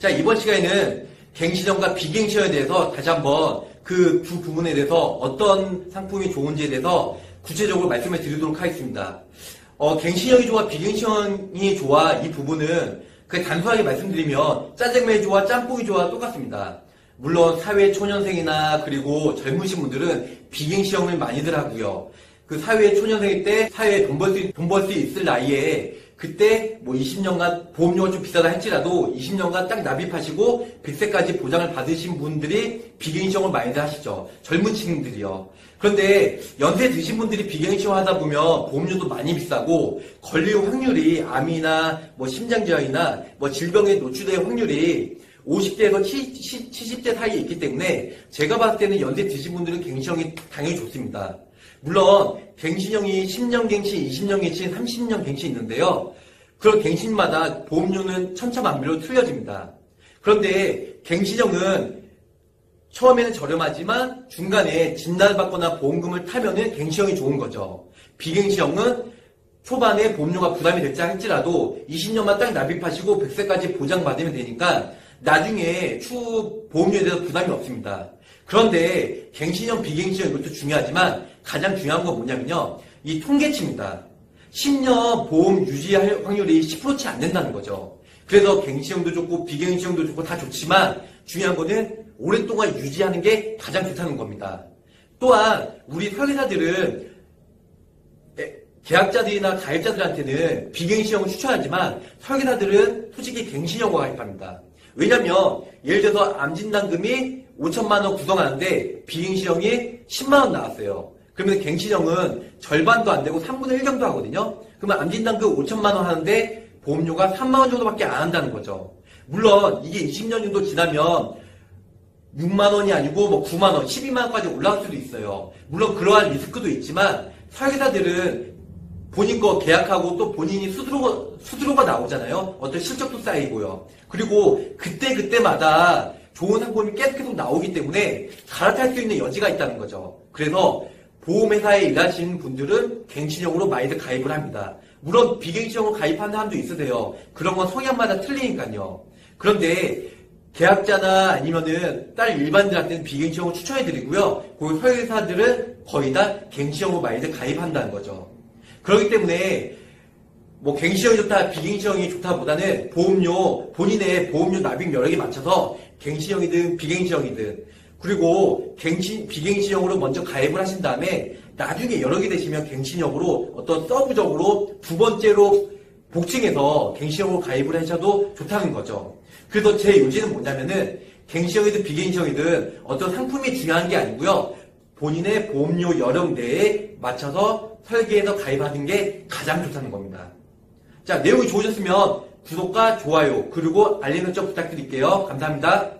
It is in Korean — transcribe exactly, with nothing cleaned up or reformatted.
자, 이번 시간에는 갱신형과 비갱신형에 대해서 다시 한번 그 두 부분에 대해서 어떤 상품이 좋은지에 대해서 구체적으로 말씀을 드리도록 하겠습니다. 어, 갱신형이 좋아 비갱신형이 좋아 이 부분은 그냥 단순하게 말씀드리면 짜장면이 좋아 짬뽕이 좋아 똑같습니다. 물론 사회 초년생이나 그리고 젊으신 분들은 비갱신형을 많이들 하고요. 그 사회 초년생일 때 사회에 돈 벌 수, 돈 벌 수 있을 나이에 그때 뭐 이십 년간 보험료가 좀 비싸다 할지라도 이십 년간 딱 납입하시고 백세까지 보장을 받으신 분들이 비갱신형을 많이들 하시죠. 젊은 층들이요. 그런데 연세 드신 분들이 비갱신형 하다 보면 보험료도 많이 비싸고 걸릴 확률이 암이나 뭐 심장질환이나 뭐 질병에 노출될 확률이 오십 대에서 칠십 대 사이에 있기 때문에 제가 봤을 때는 연세 드신 분들은 갱신형이 당연히 좋습니다. 물론 갱신형이 십 년 갱신, 이십 년 갱신, 삼십 년 갱신이 있는데요. 그런 갱신마다 보험료는 천차만별로 틀려집니다. 그런데 갱신형은 처음에는 저렴하지만 중간에 진단받거나 보험금을 타면은 갱신형이 좋은 거죠. 비갱신형은 초반에 보험료가 부담이 될지 할지라도 이십 년만 딱 납입하시고 백세까지 보장받으면 되니까 나중에 추후 보험료에 대해서 부담이 없습니다. 그런데 갱신형, 비갱신형 이것도 중요하지만 가장 중요한 건 뭐냐면요. 이 통계치입니다. 십 년 보험 유지할 확률이 십 퍼센트치 안 된다는 거죠. 그래서 갱신형도 좋고 비갱신형도 좋고 다 좋지만 중요한 거는 오랫동안 유지하는 게 가장 좋다는 겁니다. 또한 우리 설계사들은 계약자들이나 가입자들한테는 비갱신형을 추천하지만 설계사들은 솔직히 갱신형과 가입합니다. 왜냐면 예를 들어서 암진단금이 오천만 원 구성하는데 비갱신형이 십만 원 나왔어요. 그러면 갱신형은 절반도 안 되고 삼분의 일경도 하거든요. 그러면 암진단금 오천만 원 하는데 보험료가 삼만 원 정도밖에 안 한다는 거죠. 물론 이게 이십 년 정도 지나면 육만 원이 아니고 뭐 구만 원, 십이만 원까지 올라갈 수도 있어요. 물론 그러한 리스크도 있지만 설계사들은 본인 거 계약하고 또 본인이 수수료가, 수수료가 나오잖아요. 어떤 실적도 쌓이고요. 그리고 그때그때마다 좋은 상품이 계속 계속 나오기 때문에 갈아탈 수 있는 여지가 있다는 거죠. 그래서 보험회사에 일하시는 분들은 갱신형으로 많이들 가입을 합니다. 물론 비갱신형으로 가입하는 사람도 있으세요. 그런 건 성향마다 틀리니까요. 그런데 계약자나 아니면은 다른 일반인들한테는 비갱신형을 추천해드리고요. 그 설계사들은 거의 다 갱신형으로 많이들 가입한다는 거죠. 그렇기 때문에 뭐 갱신형이 좋다, 비갱신형이 좋다보다는 보험료, 본인의 보험료 납입 여력에 맞춰서 갱신형이든 비갱신형이든 그리고 갱신, 비갱신형으로 먼저 가입을 하신 다음에 나중에 여러 개 되시면 갱신형으로 어떤 서브적으로 두 번째로 복층해서 갱신형으로 가입을 하셔도 좋다는 거죠. 그래서 제 요지는 뭐냐면은 갱신형이든 비갱신형이든 어떤 상품이 중요한 게 아니고요. 본인의 보험료 여력 내에 맞춰서 설계해서 가입하는 게 가장 좋다는 겁니다. 자, 내용이 좋으셨으면 구독과 좋아요 그리고 알림 설정 부탁드릴게요. 감사합니다.